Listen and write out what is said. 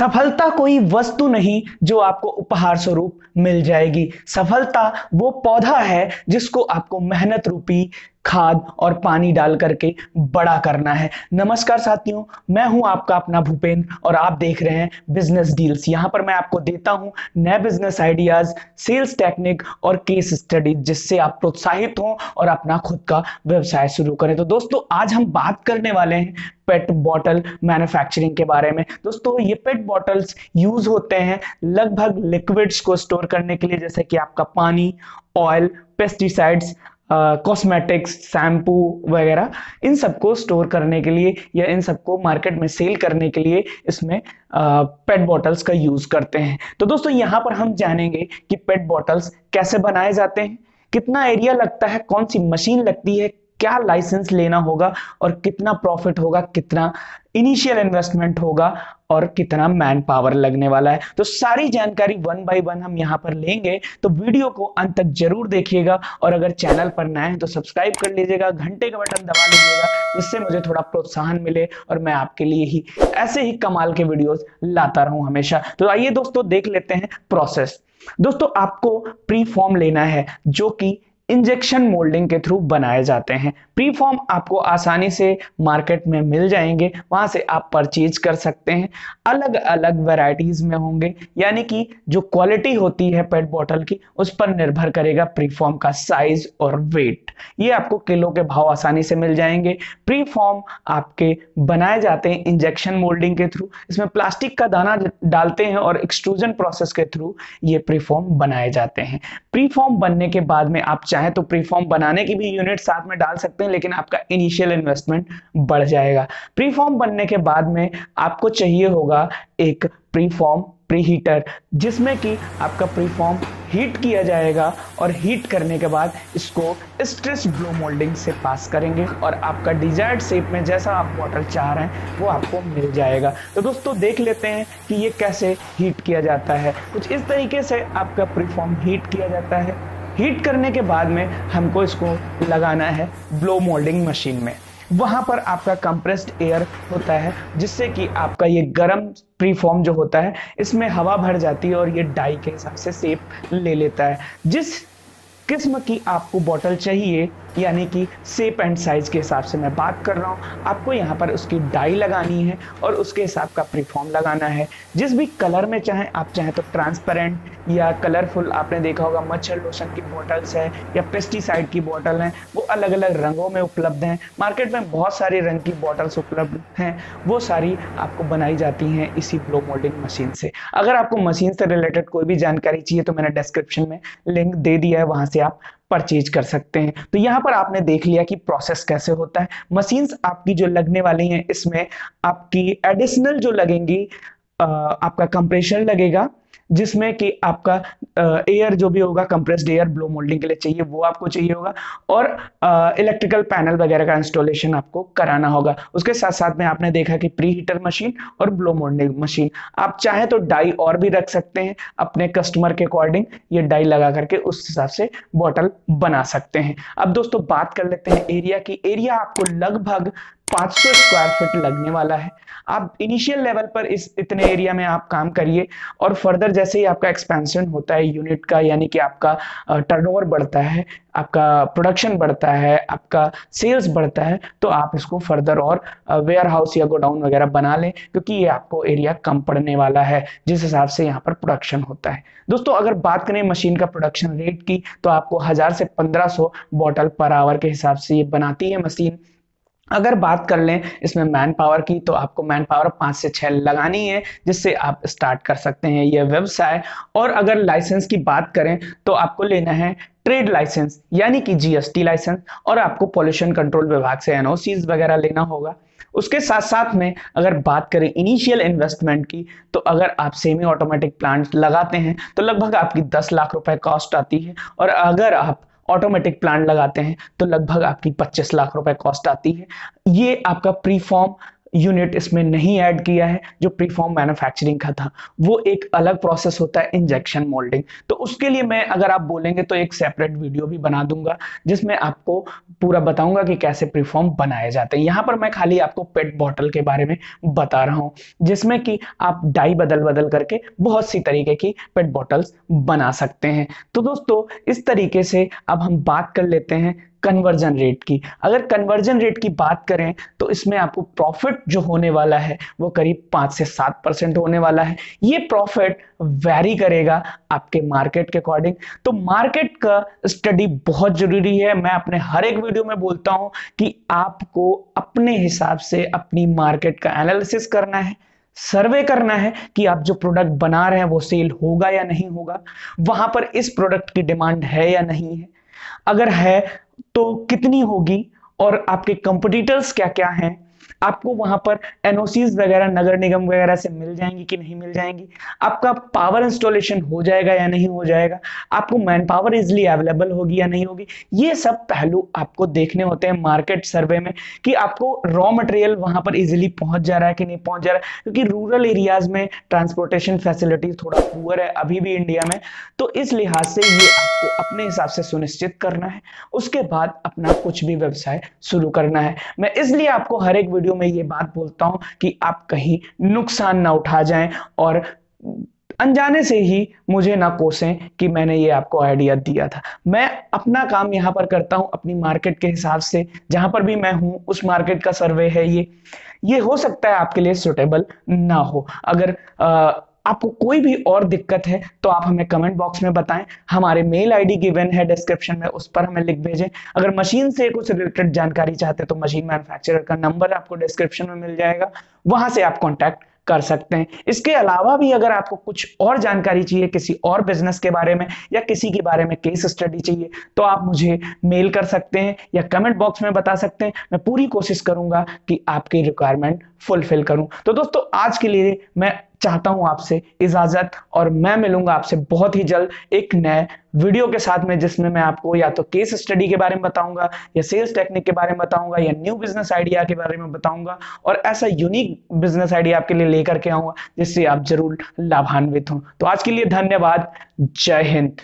सफलता कोई वस्तु नहीं जो आपको उपहार स्वरूप मिल जाएगी। सफलता वो पौधा है जिसको आपको मेहनत रूपी खाद और पानी डाल करके बड़ा करना है। नमस्कार साथियों, मैं हूं आपका अपना भूपेंद्र और आप देख रहे हैं बिजनेस डील्स। यहां पर मैं आपको देता हूं नए बिजनेस आइडियाज, सेल्स टेक्निक और केस स्टडी, जिससे आप प्रोत्साहित हों और अपना खुद का व्यवसाय शुरू करें। तो दोस्तों, आज हम बात करने वाले हैं पेट बॉटल मैन्युफैक्चरिंग के बारे में। दोस्तों, ये पेट बॉटल्स यूज होते हैं लगभग लिक्विड्स को स्टोर करने के लिए, जैसे कि आपका पानी, ऑयल, पेस्टिसाइड्स, कॉस्मेटिक्स, शैम्पू वगैरह। इन सबको स्टोर करने के लिए या इन सबको मार्केट में सेल करने के लिए इसमें पेट बॉटल्स का यूज करते हैं। तो दोस्तों, यहाँ पर हम जानेंगे कि पेट बॉटल्स कैसे बनाए जाते हैं, कितना एरिया लगता है, कौन सी मशीन लगती है, क्या लाइसेंस लेना होगा और कितना प्रॉफिट होगा, कितना इनिशियल इन्वेस्टमेंट होगा और कितना मैन पावर लगने वाला है। तो सारी जानकारी वन बाय वन हम यहाँ पर लेंगे। तो वीडियो को अंत तक जरूर देखिएगा और अगर चैनल पर नए हैं तो सब्सक्राइब कर लीजिएगा, घंटे का बटन दबा लीजिएगा, जिससे मुझे थोड़ा प्रोत्साहन मिले और मैं आपके लिए ही ऐसे ही कमाल के वीडियोस लाता रहूं हमेशा। तो आइए दोस्तों, देख लेते हैं प्रोसेस। दोस्तों, आपको प्री फॉर्म लेना है जो कि इंजेक्शन मोल्डिंग के थ्रू बनाए जाते हैं। प्री फॉर्म आपको आसानी से मार्केट में मिल जाएंगे, वहां से आप परचेज कर सकते हैं। अलग अलग वैरायटीज में होंगे, यानी कि जो क्वालिटी होती है पेट बॉटल की उस पर निर्भर करेगा प्री फॉर्म का साइज और वेट। ये आपको किलो के भाव आसानी से मिल जाएंगे। प्री फॉर्म आपके बनाए जाते हैं इंजेक्शन मोल्डिंग के थ्रू। इसमें प्लास्टिक का दाना डालते हैं और एक्सट्रूजन प्रोसेस के थ्रू ये प्री फॉर्म बनाए जाते हैं। प्री फॉर्म बनने के बाद में आप है तो प्रीफॉर्म बनाने की भी यूनिट साथ में डाल सकते हैं, लेकिन आपका इनिशियल इन्वेस्टमेंट बढ़ जाएगा। प्रीफॉर्म बनने के बाद में आपको चाहिए होगा एक प्रीफॉर्म प्रीहीटर, जिसमें कि आपका प्रीफॉर्म हीट किया जाएगा और हीट करने के बाद इसको स्ट्रेस ब्लो मोल्डिंग से पास करेंगे और आपका डिजायर्ड शेप में जैसा आप बॉटल चाह रहे हैं वो आपको मिल जाएगा। तो दोस्तों, देख लेते हैं कि ये कैसे हीट किया जाता है। कुछ इस तरीके से आपका प्रीफॉर्म हीट किया जाता है। हीट करने के बाद में हमको इसको लगाना है ब्लो मोल्डिंग मशीन में। वहाँ पर आपका कंप्रेस्ड एयर होता है, जिससे कि आपका ये गर्म प्रीफॉर्म जो होता है इसमें हवा भर जाती है और ये डाई के हिसाब से शेप ले लेता है। जिस किस्म की आपको बॉटल चाहिए, यानी कि शेप एंड साइज के हिसाब से मैं बात कर रहा हूँ, आपको यहाँ पर उसकी डाई लगानी है और उसके हिसाब का प्रीफॉर्म लगाना है। जिस भी कलर में चाहें तो ट्रांसपेरेंट या कलरफुल, आपने देखा होगा मच्छर लोशन की बॉटल्स है या पेस्टिसाइड की बॉटल हैं, वो अलग अलग रंगों में उपलब्ध हैं। मार्केट में बहुत सारे रंग की बॉटल्स उपलब्ध हैं, वो सारी आपको बनाई जाती हैं इसी ब्लो मोल्डिंग मशीन से। अगर आपको मशीन से रिलेटेड कोई भी जानकारी चाहिए तो मैंने डिस्क्रिप्शन में लिंक दे दिया है, वहाँ से आप परचेज कर सकते हैं। तो यहाँ पर आपने देख लिया कि प्रोसेस कैसे होता है। मशीन्स आपकी जो लगने वाली हैं इसमें आपकी एडिशनल जो लगेंगी, आपका कंप्रेशन लगेगा, जिसमें कि आपका एयर जो भी होगा कंप्रेस्ड एयर ब्लो मोल्डिंग के लिए चाहिए वो आपको चाहिए होगा और इलेक्ट्रिकल पैनल वगैरह का इंस्टॉलेशन आपको कराना होगा। उसके साथ साथ में आपने देखा कि प्री हीटर मशीन और ब्लो मोल्डिंग मशीन। आप चाहे तो डाई और भी रख सकते हैं, अपने कस्टमर के अकॉर्डिंग ये डाई लगा करके उस हिसाब से बॉटल बना सकते हैं। अब दोस्तों, बात कर लेते हैं एरिया की। एरिया आपको लगभग 500 स्क्वायर फीट लगने वाला है। आप इनिशियल लेवल पर इस इतने एरिया में आप काम करिए और फर्दर जैसे ही आपका एक्सपेंशन होता है यूनिट का, यानी कि आपका टर्नओवर बढ़ता है, आपका प्रोडक्शन बढ़ता है, आपका सेल्स बढ़ता है, तो आप इसको फर्दर और वेयर हाउस या गोडाउन वगैरह बना लें, क्योंकि ये आपको एरिया कम पड़ने वाला है जिस हिसाब से यहाँ पर प्रोडक्शन होता है। दोस्तों, अगर बात करें मशीन का प्रोडक्शन रेट की तो आपको 1000 से 1500 बॉटल पर आवर के हिसाब से ये बनाती है मशीन। अगर बात कर लें इसमें मैन पावर की तो आपको मैन पावर 5 से 6 लगानी है, जिससे आप स्टार्ट कर सकते हैं यह व्यवसाय। और अगर लाइसेंस की बात करें तो आपको लेना है ट्रेड लाइसेंस, यानी कि जीएसटी लाइसेंस, और आपको पॉल्यूशन कंट्रोल विभाग से एनओसीज वगैरह लेना होगा। उसके साथ साथ में अगर बात करें इनिशियल इन्वेस्टमेंट की, तो अगर आप सेमी ऑटोमेटिक प्लांट लगाते हैं तो लगभग आपकी 10 लाख रुपए कॉस्ट आती है और अगर आप ऑटोमेटिक प्लांट लगाते हैं तो लगभग आपकी 25 लाख रुपए कॉस्ट आती है। ये आपका प्रीफॉर्म यूनिट इसमें नहीं ऐड किया है। जो प्रीफॉर्म मैन्युफैक्चरिंग का था वो एक अलग प्रोसेस होता है इंजेक्शन मोल्डिंग, तो उसके लिए मैं अगर आप बोलेंगे तो एक सेपरेट वीडियो भी बना दूंगा जिसमें आपको पूरा बताऊंगा कि कैसे प्रीफॉर्म बनाए जाते हैं। यहाँ पर मैं खाली आपको पेट बॉटल के बारे में बता रहा हूँ जिसमें कि आप डाई बदल बदल करके बहुत सी तरीके की पेट बॉटल्स बना सकते हैं। तो दोस्तों इस तरीके से अब हम बात कर लेते हैं कन्वर्जन रेट की। अगर कन्वर्जन रेट की बात करें तो इसमें आपको प्रॉफिट जो होने वाला है वो करीब 5 से 7% होने वाला है। ये प्रॉफिट वैरी करेगा आपके मार्केट के अकॉर्डिंग, तो मार्केट का स्टडी बहुत जरूरी है। मैं अपने हर एक वीडियो में बोलता हूं कि आपको अपने हिसाब से अपनी मार्केट का एनालिसिस करना है, सर्वे करना है कि आप जो प्रोडक्ट बना रहे हैं वो सेल होगा या नहीं होगा, वहां पर इस प्रोडक्ट की डिमांड है या नहीं है, अगर है तो कितनी होगी, और आपके कंपटीटर्स क्या क्या हैं, आपको वहां पर एनओसीज वगैरह नगर निगम वगैरह से मिल जाएंगी कि नहीं मिल जाएंगी, आपका पावर इंस्टॉलेशन हो जाएगा या नहीं हो जाएगा, आपको मैन पावर इजिली अवेलेबल होगी या नहीं होगी। ये सब पहलू आपको देखने होते हैं मार्केट सर्वे में कि आपको रॉ मटेरियल वहां पर इजिली पहुंच जा रहा है कि नहीं पहुंच जा रहा है, क्योंकि रूरल एरियाज में ट्रांसपोर्टेशन फैसिलिटीज थोड़ा पुअर है अभी भी इंडिया में, तो इस लिहाज से ये आपको अपने हिसाब से सुनिश्चित करना है। उसके बाद अपना कुछ भी व्यवसाय शुरू करना है। मैं इसलिए आपको हर एक वीडियो में ये बात बोलता हूं कि आप कहीं नुकसान ना उठा जाएं और अनजाने से ही मुझे ना कोसें कि मैंने ये आपको आइडिया दिया था। मैं अपना काम यहाँ पर करता हूँ अपनी मार्केट के हिसाब से, जहाँ पर भी मैं हूँ उस मार्केट का सर्वे है। ये हो सकता है आपके लिए सुटेबल ना हो। अगर आपको कोई भी और दिक्कत है तो आप हमें कमेंट बॉक्स में बताएं, हमारे मेल आईडी गिवन है डिस्क्रिप्शन में, उस पर हमें लिख भेजें। अगर मशीन से कुछ रिलेटेड जानकारी चाहते हैं तो मशीन मैन्युफैक्चरर का नंबर आपको डिस्क्रिप्शन में मिल जाएगा, वहां से आप कॉन्टैक्ट कर सकते हैं। इसके अलावा भी अगर आपको कुछ और जानकारी चाहिए किसी और बिजनेस के बारे में या किसी के बारे में केस स्टडी चाहिए तो आप मुझे मेल कर सकते हैं या कमेंट बॉक्स में बता सकते हैं। मैं पूरी कोशिश करूंगा कि आपकी रिक्वायरमेंट फुलफिल करूं। तो दोस्तों आज के लिए मैं चाहता हूं आपसे इजाजत, और मैं मिलूंगा आपसे बहुत ही जल्द एक नए वीडियो के साथ में, जिसमें मैं आपको या तो केस स्टडी के बारे में बताऊंगा या सेल्स टेक्निक के बारे में बताऊंगा या न्यू बिजनेस आइडिया के बारे में बताऊंगा, और ऐसा यूनिक बिजनेस आइडिया आपके लिए लेकर के आऊंगा जिससे आप जरूर लाभान्वित हों। तो आज के लिए धन्यवाद, जय हिंद।